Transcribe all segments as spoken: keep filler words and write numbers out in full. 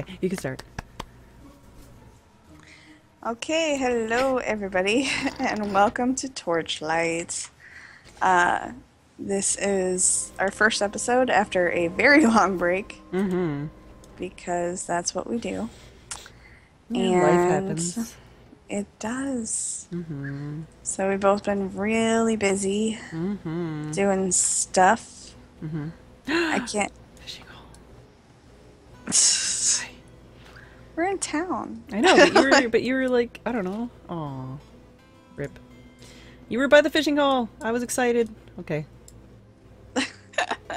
Okay, you can start. Okay, hello everybody, and welcome to Torchlight. Uh, this is our first episode after a very long break, mm-hmm. because that's what we do. Yeah, and life happens. It does. Mm-hmm. So we've both been really busy mm-hmm. doing stuff. Mm-hmm. I can't. Fishing hole. We're in town. I know, but you were, but you were like, I don't know. Aw, rip. You were by the fishing hole. I was excited. Okay. I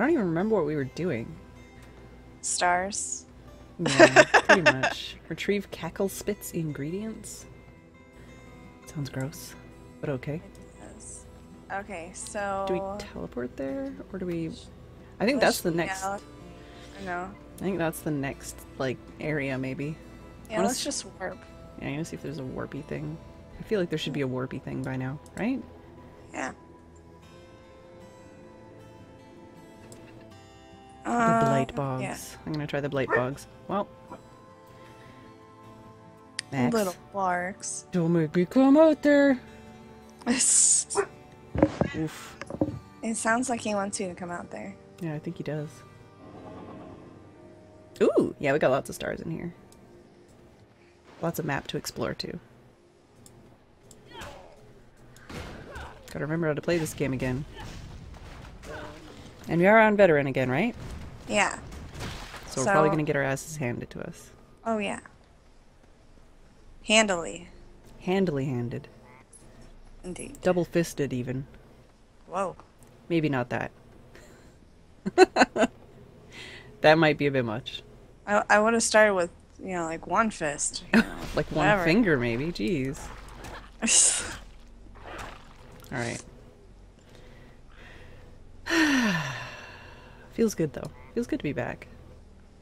don't even remember what we were doing. Stars. Yeah, pretty much. Retrieve cackle spits ingredients. Sounds gross, but okay. Okay, so do we teleport there, or do we? I think that's the next. No. I think that's the next like area, maybe. Yeah, let's see... just warp. Yeah, I'm gonna see if there's a warpy thing. I feel like there should be a warpy thing by now, right? Yeah. The uh, Blight Bogs. Yeah. I'm gonna try the Blight Bogs. Well. Max. Little barks. Don't make me come out there. Oof. It sounds like he wants you to come out there. Yeah, I think he does. Ooh, yeah, we got lots of stars in here. Lots of map to explore too. Gotta remember how to play this game again. And we are on veteran again, right? Yeah. So, so we're probably gonna get our asses handed to us. Oh yeah. Handily. Handily handed. Indeed. Double fisted even. Whoa. Maybe not that. That might be a bit much. I, I would have started with, you know, like one fist. You know, like one whatever. Finger, maybe. Jeez. All right. Feels good, though. Feels good to be back.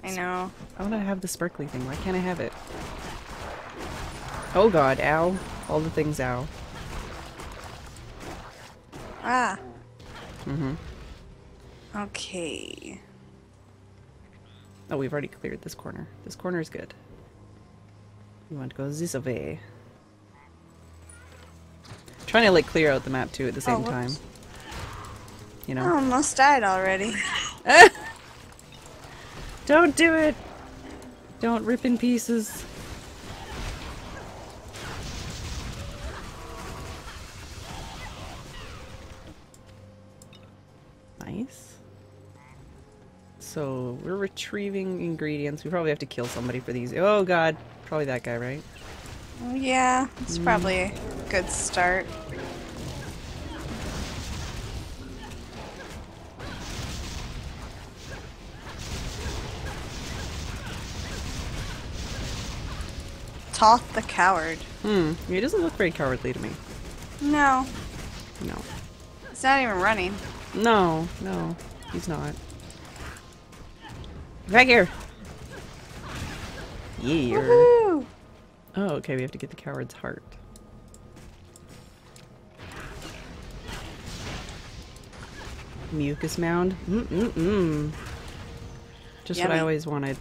I know. I want to have the sparkly thing. Why can't I have it? Oh, God. Ow. All the things, ow. Ah. Mm-hmm. Okay. Oh, we've already cleared this corner. This corner is good. We want to go this way. I'm trying to like clear out the map too at the same oh, time. You know. I almost died already. Don't do it. Don't rip in pieces. Nice. So we're retrieving ingredients. We probably have to kill somebody for these. Oh god, probably that guy, right? Yeah, it's mm. probably a good start. Toth the coward. Hmm. He doesn't look very cowardly to me. No. No. He's not even running. No, no, he's not. Back here! Yeah. Woohoo! Oh, okay, we have to get the coward's heart. Mucus mound. Mm-mm-mm. Just Yummy. What I always wanted.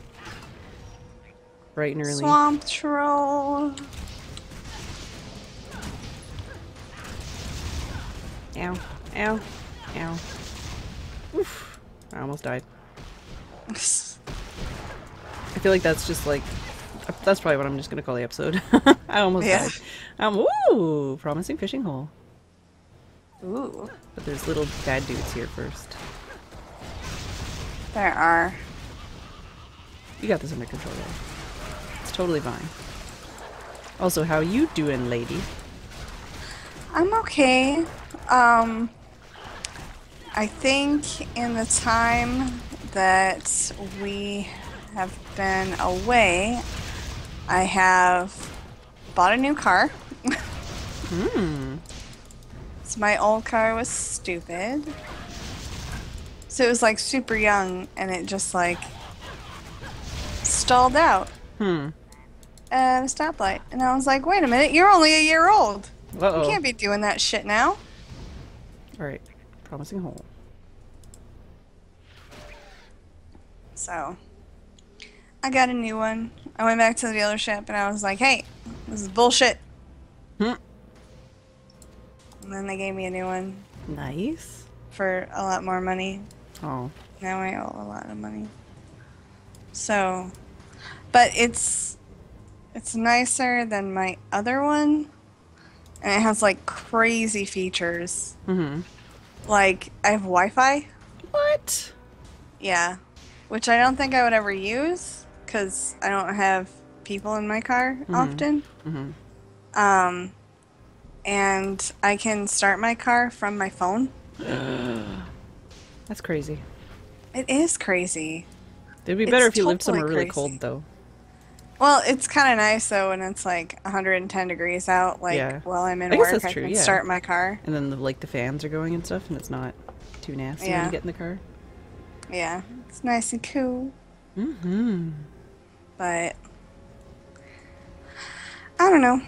Bright and early. Swamp troll! Ow. Ow. Ow. Oof. I almost died. I feel like that's just like, that's probably what I'm just gonna call the episode. I almost yeah. died. Um, ooh, promising fishing hole. Ooh. But there's little bad dudes here first. There are. You got this under control though. It's totally fine. Also, how you doing, lady? I'm okay. Um, I think in the time that we have been away, I have bought a new car. mm. So my old car was stupid. So it was like super young and it just like stalled out hmm. at a stoplight. And I was like, wait a minute, you're only a year old. Uh-oh. You can't be doing that shit now. Alright, promising hole. So I got a new one. I went back to the dealership and I was like, hey, this is bullshit. Hmm. And then they gave me a new one. Nice. For a lot more money. Oh. Now I owe a lot of money. So, but it's it's nicer than my other one. And it has like crazy features. Mm-hmm. Like I have Wi-Fi. What? Yeah. Which I don't think I would ever use because I don't have people in my car mm-hmm. often. Mm-hmm. Um, and I can start my car from my phone. Uh, that's crazy. It is crazy. It'd be better it's if you totally lived somewhere really crazy. cold, though. Well, it's kind of nice, though, when it's like one hundred ten degrees out, like yeah. while I'm in I work, I true, can yeah. start my car. And then the, like the fans are going and stuff, and it's not too nasty yeah. when you get in the car. Yeah, it's nice and cool. Mm-hmm. But I don't know.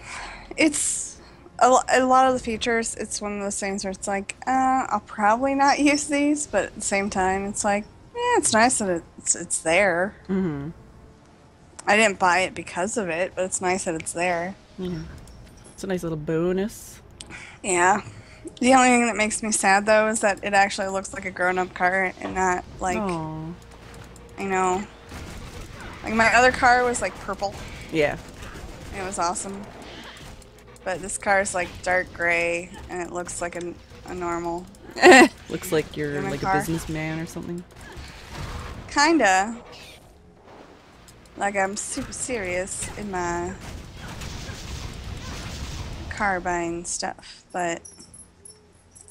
It's a, a lot of the features. It's one of those things where it's like, uh, I'll probably not use these, but at the same time, it's like, yeah, it's nice that it's it's there. Mm-hmm. I didn't buy it because of it, but it's nice that it's there. Yeah. It's a nice little bonus. Yeah. The only thing that makes me sad, though, is that it actually looks like a grown-up car and not, like, aww. I know. Like, my other car was, like, purple. Yeah. And it was awesome. But this car is, like, dark gray, and it looks like a, a normal. Looks like you're, like, car. a businessman or something. Kinda. Like, I'm super serious in my car buying stuff, but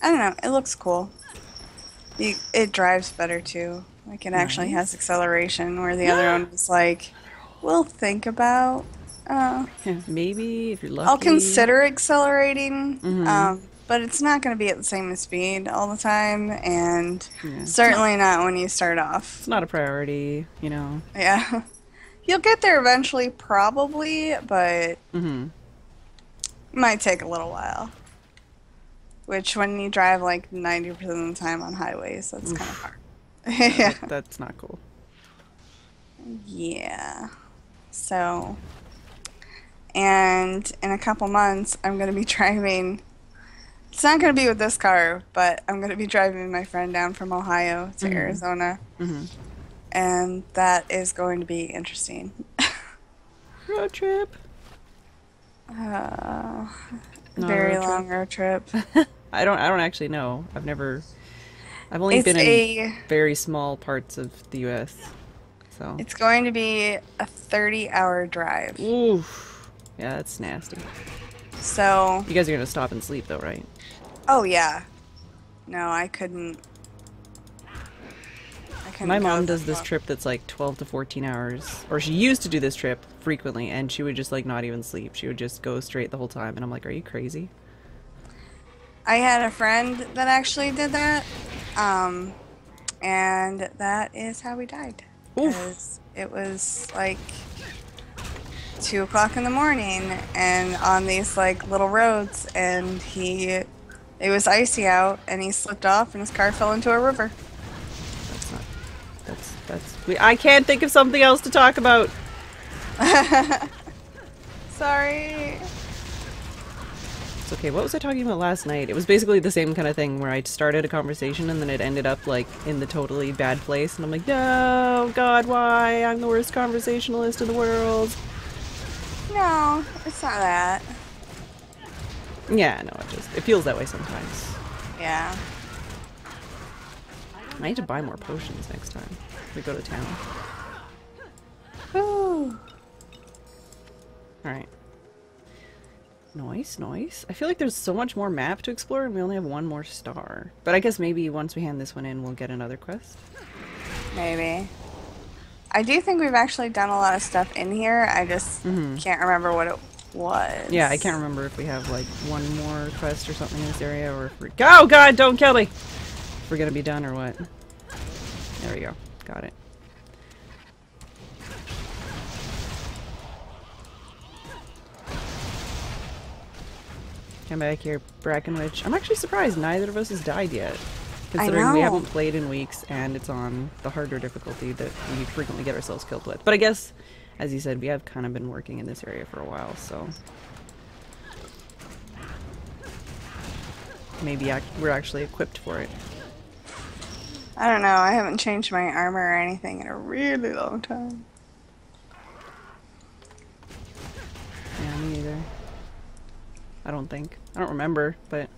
I don't know. It looks cool. You, it drives better, too. Like, it nice. actually has acceleration, where the yeah. other one was like, we'll think about... Uh, yeah, maybe, if you're lucky. I'll consider accelerating, mm-hmm. um, but it's not going to be at the same speed all the time, and yeah. certainly not, not when you start off. It's not a priority, you know. Yeah. You'll get there eventually, probably, but mm-hmm. it might take a little while. Which, when you drive like ninety percent of the time on highways, that's kind of hard. Yeah. That, that's not cool. Yeah. So, and in a couple months, I'm going to be driving. It's not going to be with this car, but I'm going to be driving my friend down from Ohio to mm-hmm. Arizona. Mm-hmm. And that is going to be interesting. Road trip. Uh... Not very road long road trip. I don't. I don't actually know. I've never. I've only it's been in a, very small parts of the U S So it's going to be a thirty-hour drive. Oof. Yeah, that's nasty. So you guys are gonna stop and sleep, though, right? Oh yeah. No, I couldn't. I couldn't My mom does this well. trip that's like twelve to fourteen hours, or she used to do this trip frequently, and she would just like not even sleep. She would just go straight the whole time, and I'm like, are you crazy? I had a friend that actually did that, um, and that is how we died. Oof. It was like two o'clock in the morning, and on these like little roads, and he, it was icy out, and he slipped off, and his car fell into a river. That's not. That's that's. We, I can't think of something else to talk about. Sorry. It's okay. What was I talking about last night? It was basically the same kind of thing where I started a conversation and then it ended up like in the totally bad place, and I'm like, no, God, why? I'm the worst conversationalist in the world. No, it's not that. Yeah, no, it just it feels that way sometimes. Yeah. I need to buy more potions next time we go to town. Woo. Alright. Nice, nice. I feel like there's so much more map to explore and we only have one more star. But I guess maybe once we hand this one in, we'll get another quest. Maybe. I do think we've actually done a lot of stuff in here. I just mm-hmm. can't remember what it was. Yeah, I can't remember if we have like one more quest or something in this area, or if we're... Oh God, don't kill me! If we're gonna be done or what. There we go. Got it. Come back here, Brackenwitch. I'm actually surprised neither of us has died yet. Considering we haven't played in weeks and it's on the harder difficulty that we frequently get ourselves killed with. But I guess, as you said, we have kind of been working in this area for a while, so... maybe ac we're actually equipped for it. I don't know, I haven't changed my armor or anything in a really long time. Yeah, me either. I don't think. I don't remember, but...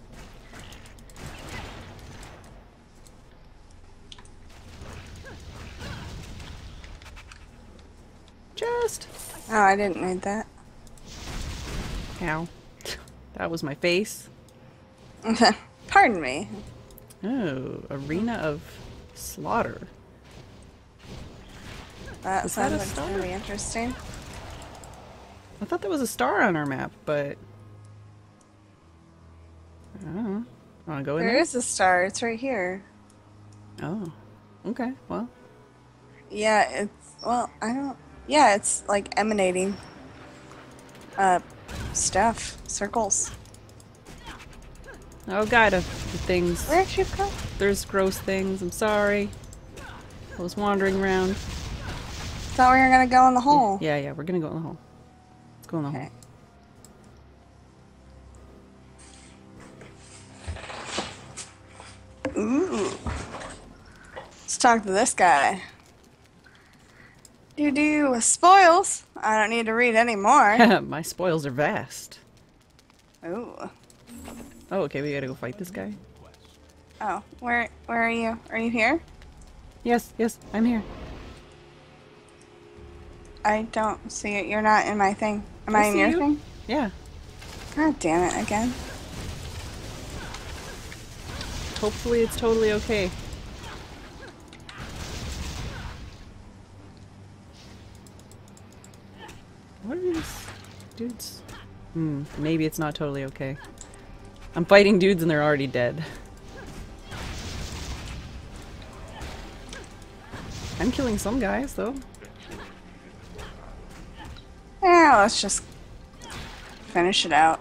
Just! Oh, I didn't need that. Ow. That was my face. Pardon me. Oh, Arena of Slaughter. That was sounds that like really interesting. I thought there was a star on our map, but... I don't know. Wanna go in there? There is a star. It's right here. Oh. Okay, well. Yeah, it's... Well, I don't... Yeah, it's like emanating... Uh, stuff. Circles. Oh god, the things. Where'd you go? There's gross things, I'm sorry. I was wandering around. Thought we were gonna go in the hole. Yeah, yeah, we're gonna go in the hole. Let's go in the okay. hole. Ooh. Let's talk to this guy. You do spoils. I don't need to read anymore. My spoils are vast. Ooh. Oh, okay, we gotta go fight this guy. Oh, where where are you? Are you here? Yes, yes, I'm here. I don't see it. You're not in my thing. Am I, I in your you? thing? Yeah. God damn it, again. Hopefully it's totally okay. What are these dudes? Hmm, maybe it's not totally okay. I'm fighting dudes and they're already dead. I'm killing some guys, though. Yeah, let's just finish it out.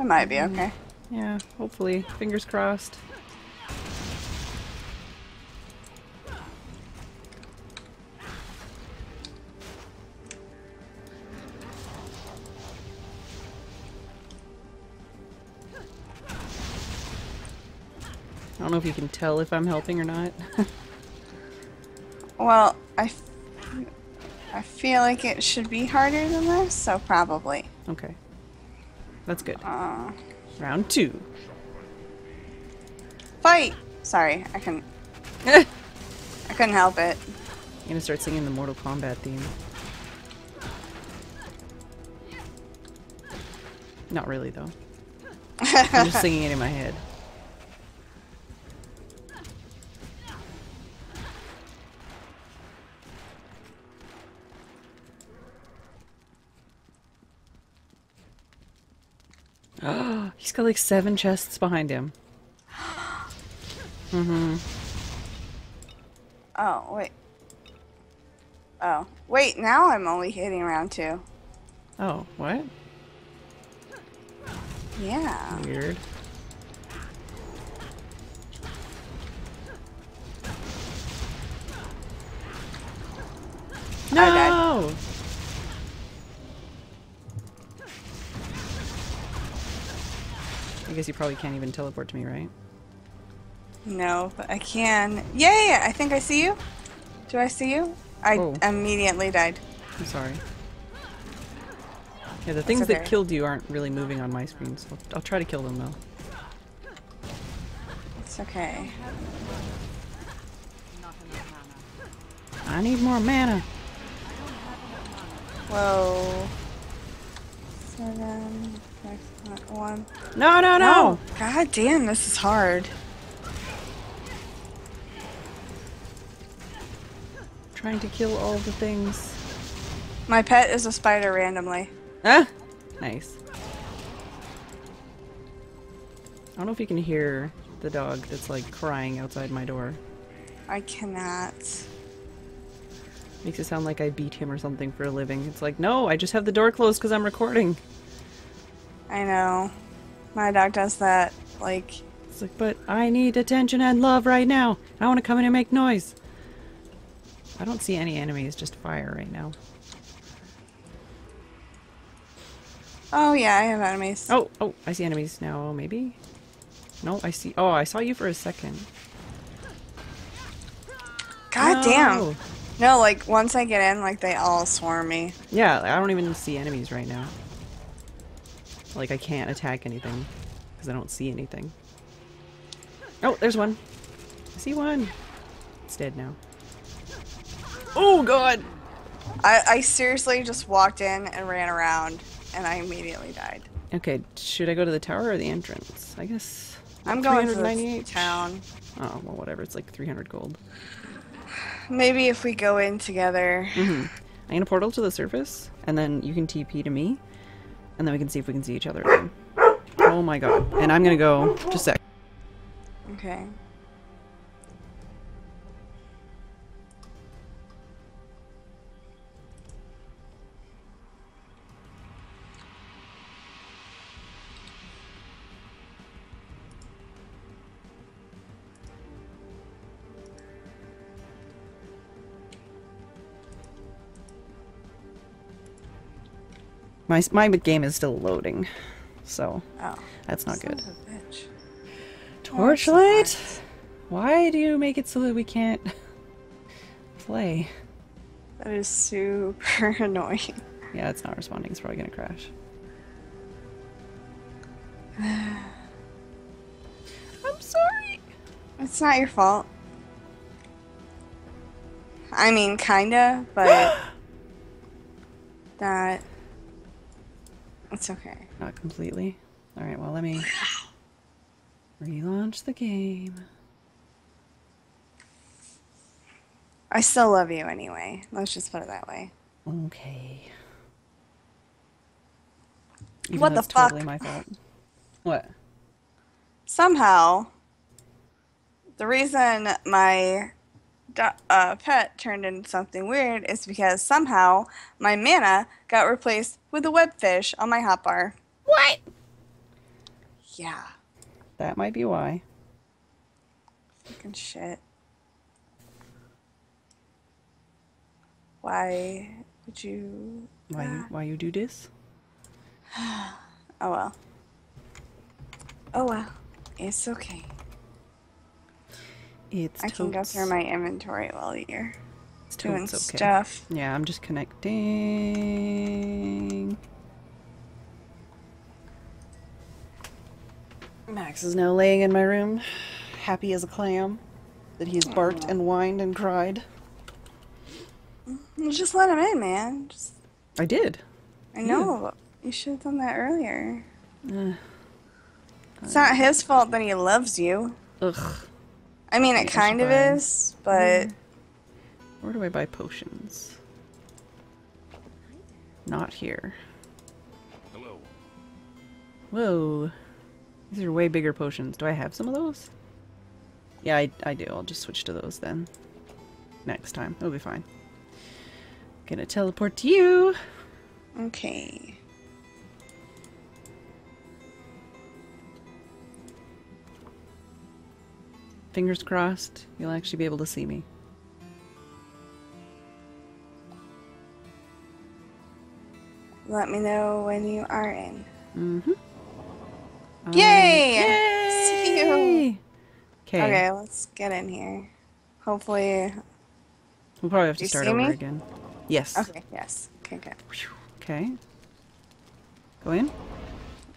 It might be okay. Yeah, hopefully. Fingers crossed. I don't know if you can tell if I'm helping or not. Well, I, f I feel like it should be harder than this, so probably. Okay. That's good. Uh, Round two. Fight! Sorry, I couldn't... I couldn't help it. I'm gonna start singing the Mortal Kombat theme. Not really, though. I'm just singing it in my head. He's got like seven chests behind him. Mm-hmm. Oh, wait. Oh. Wait, now I'm only hitting round two. Oh, what? Yeah. Weird. No! I died. I guess you probably can't even teleport to me, right? No, but I can. Yay! I think I see you. Do I see you? I oh. immediately died. I'm sorry. Yeah, the things okay. that killed you aren't really moving on my screen, so I'll try to kill them, though. It's okay. I need more mana. Whoa. Seven... One. No, no, no! Oh, god damn, this is hard. Trying to kill all the things. My pet is a spider randomly. Ah! Nice. I don't know if you can hear the dog that's like crying outside my door. I cannot. Makes it sound like I beat him or something for a living. It's like, no, I just have the door closed because I'm recording. I know. My dog does that, like, It's like, but I need attention and love right now. I want to come in and make noise. I don't see any enemies, just fire right now. Oh, yeah, I have enemies. Oh, oh, I see enemies now, maybe? No, I see. Oh, I saw you for a second. God damn. Oh. No, like, once I get in, like, they all swarm me. Yeah, I don't even see enemies right now. Like, I can't attack anything because I don't see anything. Oh, there's one. I see one. It's dead now. Oh, God. I, I seriously just walked in and ran around, and I immediately died. Okay, should I go to the tower or the entrance? I guess... I'm going to the town. Oh, well, whatever. It's like three hundred gold. Maybe if we go in together. Mm-hmm. I'm going to portal to the surface, and then you can T P to me, and then we can see if we can see each other again. Oh my god. And I'm going to go... Just a sec. Okay. My, my game is still loading, so oh, that's not good. Bitch. Torchlight? Torchlight? Why do you make it so that we can't play? That is super annoying. Yeah, it's not responding. It's probably going to crash. I'm sorry. It's not your fault. I mean, kinda, but that... It's okay. Not completely. Alright, well, let me relaunch the game. I still love you anyway. Let's just put it that way. Okay. Even what the fuck? Totally my fault. What? Somehow, the reason my uh, pet turned into something weird is because somehow my mana got replaced with a webfish on my hotbar. What? Yeah. That might be why. Fucking shit. Why would you... Why you, why you do this? Oh well. Oh well. It's okay. It's I totes. Can go through my inventory while you're it's doing okay. stuff. Yeah, I'm just connecting. Max is now laying in my room, happy as a clam, that he has barked and whined and cried. You just let him in, man. Just... I did. I know. Yeah. You should have done that earlier. Uh, it's not his fault that he loves you. Ugh. I mean, it kind of is, but... Where do I buy potions? Not here. Hello. Whoa. These are way bigger potions. Do I have some of those? Yeah, I, I do. I'll just switch to those then. Next time. It'll be fine. Gonna teleport to you! Okay. Fingers crossed, you'll actually be able to see me. Let me know when you are in. Mm-hmm. Um, yay! Yay! See you! Kay. Okay, let's get in here. Hopefully... We'll probably have to start over me? again. Yes. Okay, yes. Okay, good. Okay. Go in?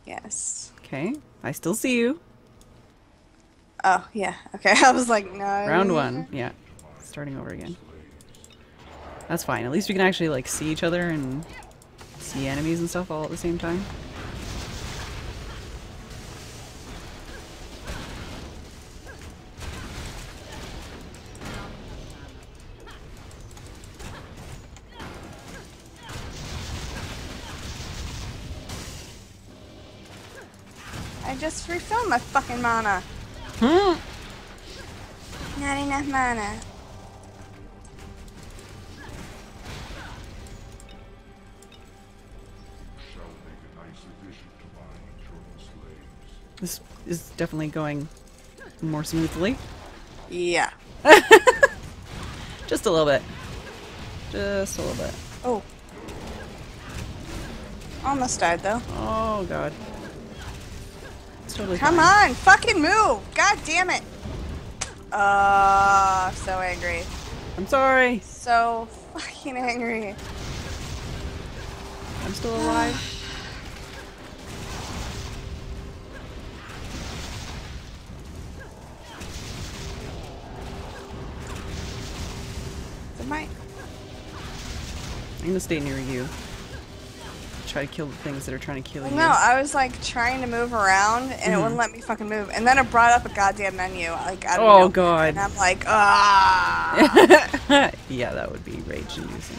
Yes. Okay. I still see you. Oh, yeah. Okay, I was like, no. Round one. Yeah. Starting over again. That's fine. At least we can actually, like, see each other and... see enemies and stuff all at the same time. I just refilled my fucking mana. Hmm. Not enough mana. This is definitely going more smoothly. Yeah. Just a little bit. Just a little bit. Oh. Almost died, though. Oh, God. It's totally Come fine. on! Fucking move! God damn it! Uh, so angry. I'm sorry. So fucking angry. I'm still alive. The mic. I'm gonna stay near you. Try to kill the things that are trying to kill you. No, I was like trying to move around and mm. it wouldn't let me fucking move. And then it brought up a goddamn menu. Like I don't oh, know. Oh god. And I'm like, ah. Yeah, that would be rage-inducing.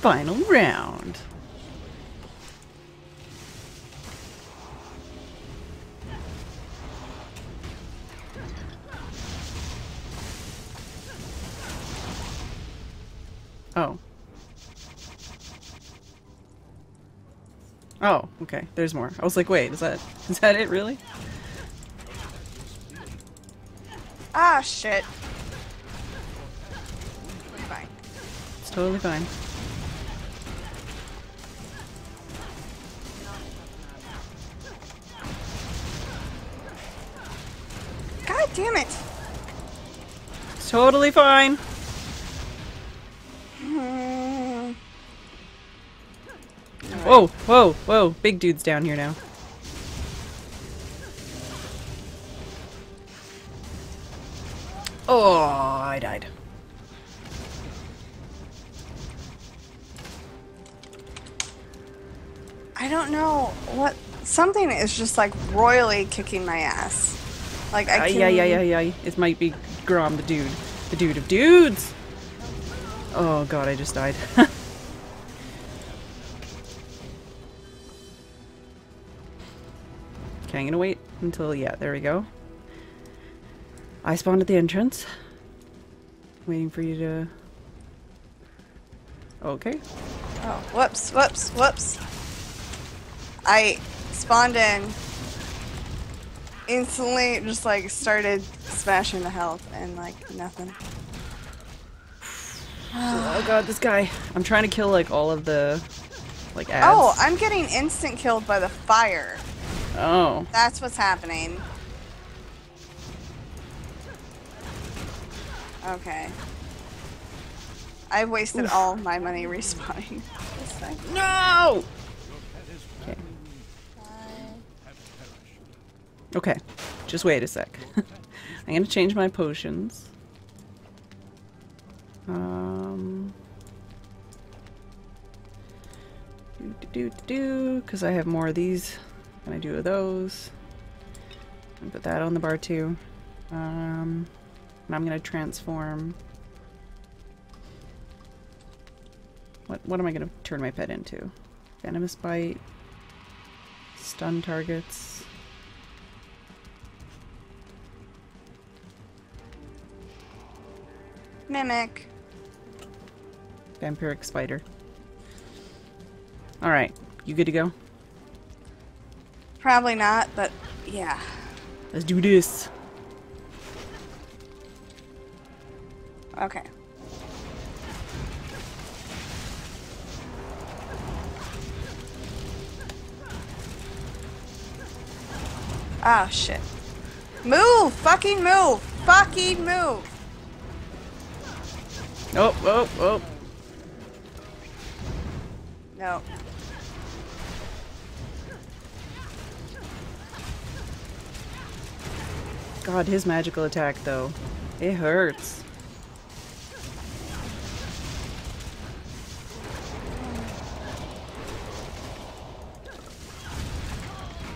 Final round. Oh. Oh, okay. There's more. I was like, wait, is that is that it really? Ah, shit. Fine. It's totally fine. Damn it! It's totally fine. Mm. Right. Whoa, whoa, whoa! Big dude's down here now. Oh, I died. I don't know what. Something is just like royally kicking my ass. Like I can... yeah, yeah, yeah, yeah. It might be Grom, the dude, the dude of dudes. Oh god, I just died. Okay, I'm gonna wait until yeah. There we go. I spawned at the entrance, waiting for you to. Okay. Oh, whoops, whoops, whoops. I spawned in. Instantly just like started smashing the health and like nothing. Oh god, this guy. I'm trying to kill like all of the like ads. Oh, I'm getting instant killed by the fire. Oh. That's what's happening. Okay. I've wasted Oof. all my money respawning. No! Okay, just wait a sec. I'm gonna change my potions. Um, do do do do, because I have more of these than I do of those. And put that on the bar too. Um, and I'm gonna transform. What what am I gonna turn my pet into? Venomous bite. Stun targets. Mimic. Vampiric spider. Alright, you good to go? Probably not, but yeah. Let's do this. Okay. Oh shit. Move! Fucking move! Fucking move! Oh, oh, oh. No. God, his magical attack, though. It hurts.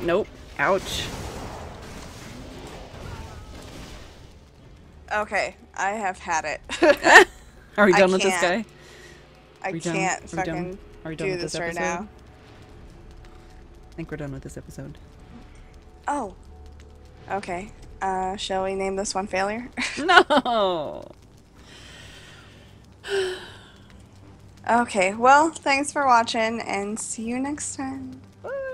Nope. Ouch. Okay, I have had it. Are we done I with can't. this guy? I can't done? fucking do this right now. think we're done with this episode. Oh. Okay. Uh, shall we name this one failure? No! Okay, well, thanks for watching, and see you next time. Bye.